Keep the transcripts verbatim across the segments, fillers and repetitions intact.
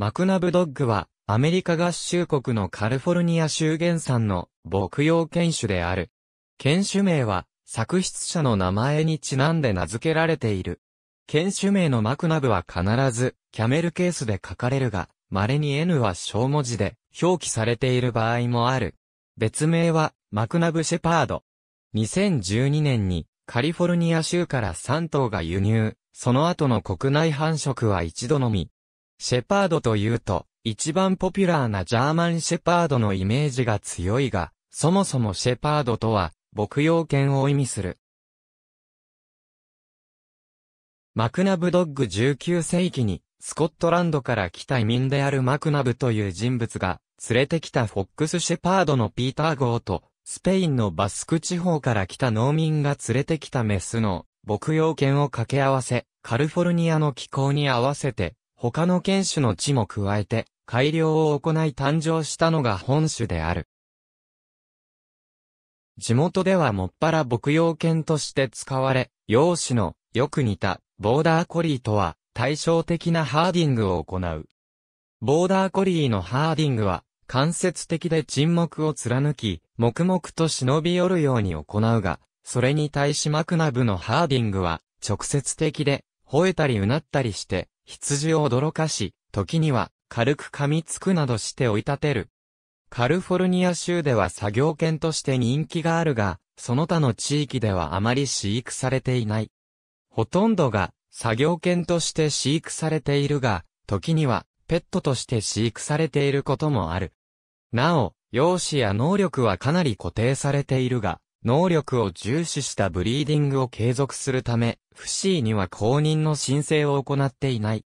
マクナブドッグは、アメリカ合衆国のカリフォルニア州原産の牧羊犬種である。犬種名は、作出者の名前にちなんで名付けられている。犬種名のマクナブは必ず、キャメルケースで書かれるが、稀に エヌ は小文字で表記されている場合もある。別名は、マクナブシェパード。にせんじゅうにねんに、カリフォルニア州からさんとうが輸入、その後の国内繁殖は一度のみ。シェパードというと、一番ポピュラーなジャーマンシェパードのイメージが強いが、そもそもシェパードとは、牧羊犬を意味する。マクナブドッグじゅうきゅうせいきに、スコットランドから来た移民であるマクナブという人物が、連れてきたフォックスシェパードのピーター号と、スペインのバスク地方から来た農民が連れてきたメスの牧羊犬を掛け合わせ、カリフォルニアの気候に合わせて、他の犬種の血も加えて、改良を行い誕生したのが本種である。地元ではもっぱら牧羊犬として使われ、容姿のよく似たボーダーコリーとは対照的なハーディングを行う。ボーダーコリーのハーディングは、間接的で沈黙を貫き、黙々と忍び寄るように行うが、それに対しマクナブのハーディングは、直接的で、吠えたりうなったりして、羊を驚かし、時には、軽く噛みつくなどして追い立てる。カリフォルニア州では作業犬として人気があるが、その他の地域ではあまり飼育されていない。ほとんどが、作業犬として飼育されているが、時には、ペットとして飼育されていることもある。なお、容姿や能力はかなり固定されているが、能力を重視したブリーディングを継続するため、エフシーアイには公認の申請を行っていない。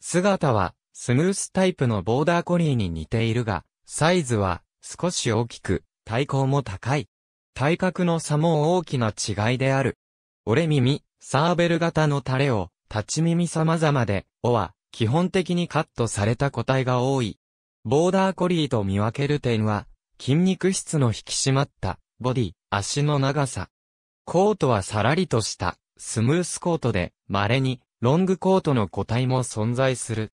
姿は、スムースタイプのボーダーコリーに似ているが、サイズは少し大きく、体高も高い。体格の差も大きな違いである。折れ耳、サーベル型のタレを、立ち耳様々で、尾は基本的にカットされた個体が多い。ボーダーコリーと見分ける点は、筋肉質の引き締まった、ボディ、足の長さ。コートはさらりとした、スムースコートで、稀に、ロングコートの個体も存在する。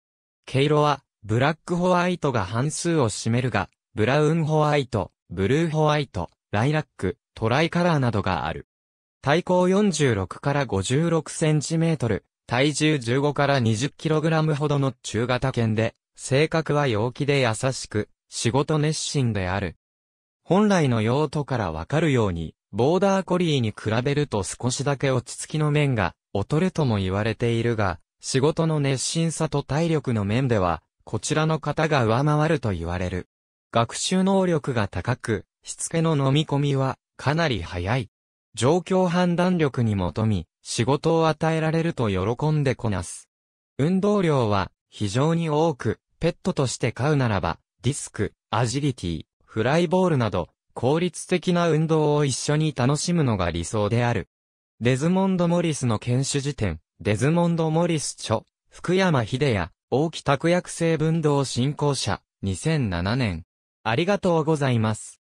毛色は、ブラックホワイトが半数を占めるが、ブラウンホワイト、ブルーホワイト、ライラック、トライカラーなどがある。体高よんじゅうろくからごじゅうろくセンチメートル、体重じゅうごからにじゅっキログラムほどの中型犬で、性格は陽気で優しく、仕事熱心である。本来の用途からわかるように、ボーダーコリーに比べると少しだけ落ち着きの面が劣るとも言われているが、仕事の熱心さと体力の面では、こちらの方が上回ると言われる。学習能力が高く、しつけの飲み込みはかなり早い。状況判断力にも富み、仕事を与えられると喜んでこなす。運動量は非常に多く、ペットとして飼うならば、ディスク、アジリティ、フライボールなど、効率的な運動を一緒に楽しむのが理想である。デズモンド・モリスの犬種辞典、デズモンド・モリス著、福山秀也、大木拓薬成文道振興者、にせんななねん。ありがとうございます。